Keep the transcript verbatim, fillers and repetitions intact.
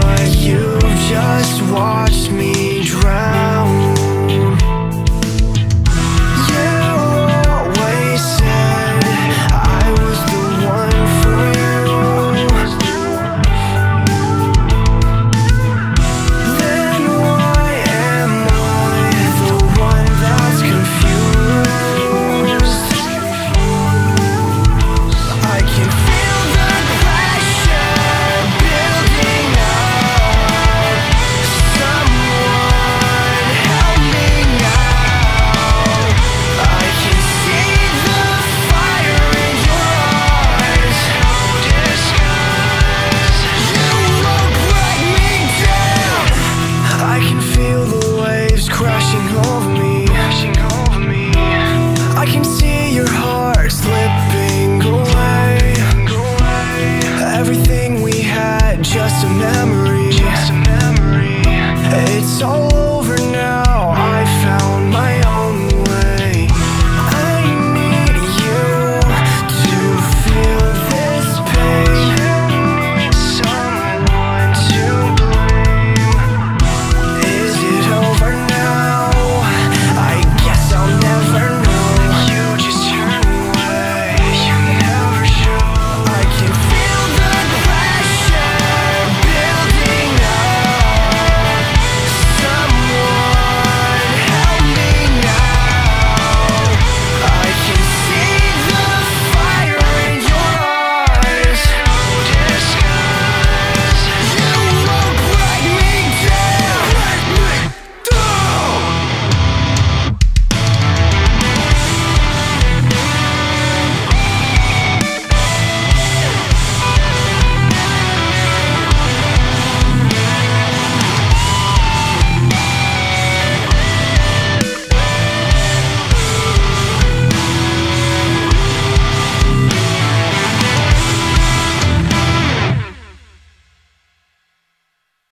but you just watched me drown. Everything we had, just a memory. Just a memory. It's all over.